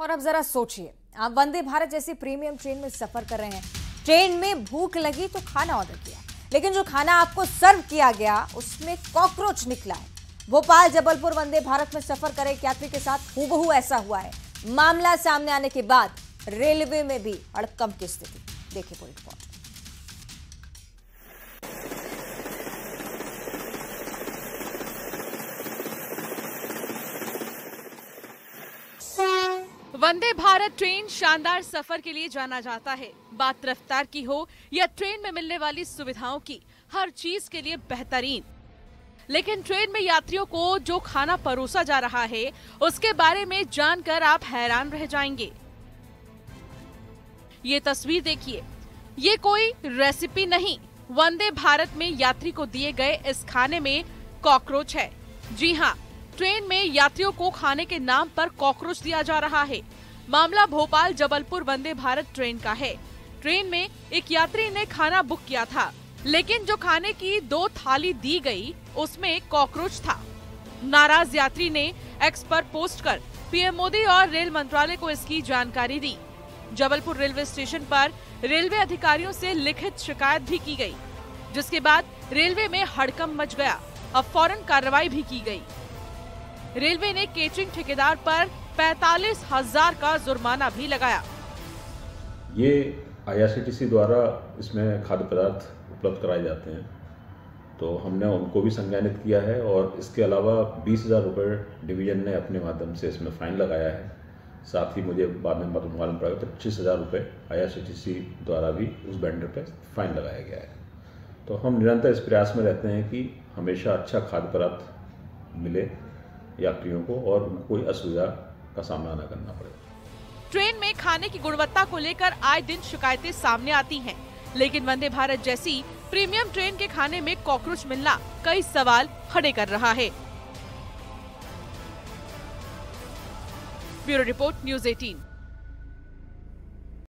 और अब जरा सोचिए, आप वंदे भारत जैसी प्रीमियम ट्रेन में सफर कर रहे हैं। ट्रेन में भूख लगी तो खाना ऑर्डर किया, लेकिन जो खाना आपको सर्व किया गया उसमें कॉकरोच निकला है। भोपाल जबलपुर वंदे भारत में सफर करे एक यात्री के साथ हूबहू ऐसा हुआ है। मामला सामने आने के बाद रेलवे में भी अड़कम की स्थिति। देखिए पूरी रिपोर्ट। वंदे भारत ट्रेन शानदार सफर के लिए जाना जाता है। बात रफ्तार की हो या ट्रेन में मिलने वाली सुविधाओं की, हर चीज के लिए बेहतरीन। लेकिन ट्रेन में यात्रियों को जो खाना परोसा जा रहा है उसके बारे में जानकर आप हैरान रह जाएंगे। ये तस्वीर देखिए, ये कोई रेसिपी नहीं, वंदे भारत में यात्री को दिए गए इस खाने में कॉकरोच है। जी हाँ, ट्रेन में यात्रियों को खाने के नाम पर कॉकरोच दिया जा रहा है। मामला भोपाल जबलपुर वंदे भारत ट्रेन का है। ट्रेन में एक यात्री ने खाना बुक किया था, लेकिन जो खाने की 2 थाली दी गई उसमें कॉकरोच था। नाराज यात्री ने एक्स पर पोस्ट कर पीएम मोदी और रेल मंत्रालय को इसकी जानकारी दी। जबलपुर रेलवे स्टेशन पर रेलवे अधिकारियों से लिखित शिकायत भी की गई, जिसके बाद रेलवे में हड़कंप मच गया। अब फौरन कार्रवाई भी की गई। रेलवे ने केटरिंग ठेकेदार पर 45,000 का जुर्माना भी लगाया। ये IRCTC द्वारा इसमें खाद्य पदार्थ उपलब्ध कराए जाते हैं, तो हमने उनको भी संज्ञानित किया है और इसके अलावा 20,000 रुपये डिवीजन ने अपने माध्यम से इसमें फाइन लगाया है। साथ ही मुझे बाद में मालूम पड़ा 25,000 रुपये IRCTC द्वारा भी उस वेंडर पर फाइन लगाया गया है। तो हम निरंतर इस प्रयास में रहते हैं कि हमेशा अच्छा खाद्य पदार्थ मिले यात्रियों को और उनको कोई असुविधा का सामना न करना पड़े। ट्रेन में खाने की गुणवत्ता को लेकर आए दिन शिकायतें सामने आती हैं, लेकिन वंदे भारत जैसी प्रीमियम ट्रेन के खाने में कॉकरोच मिलना कई सवाल खड़े कर रहा है। Bureau report, news 18।